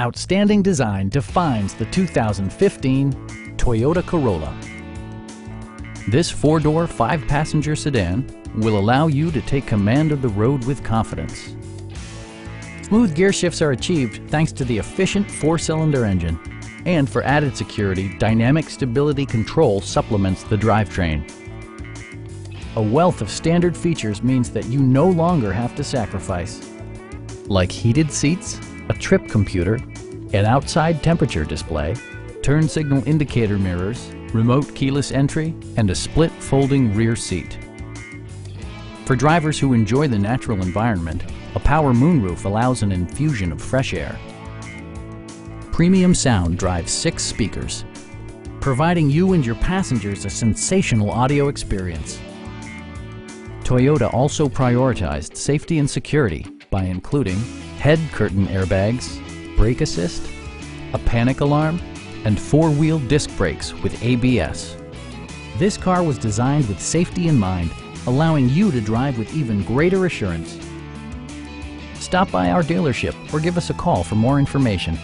Outstanding design defines the 2015 Toyota Corolla. This four-door, five-passenger sedan will allow you to take command of the road with confidence. Smooth gear shifts are achieved thanks to the efficient four-cylinder engine. And for added security, dynamic stability control supplements the drivetrain. A wealth of standard features means that you no longer have to sacrifice, like heated seats, a trip computer, an outside temperature display, turn signal indicator mirrors, remote keyless entry, and a split folding rear seat. For drivers who enjoy the natural environment, a power moonroof allows an infusion of fresh air. Premium sound drives 6 speakers, providing you and your passengers a sensational audio experience. Toyota also prioritized safety and security by including head curtain airbags, brake assist, a panic alarm, and four-wheel disc brakes with ABS. This car was designed with safety in mind, allowing you to drive with even greater assurance. Stop by our dealership or give us a call for more information.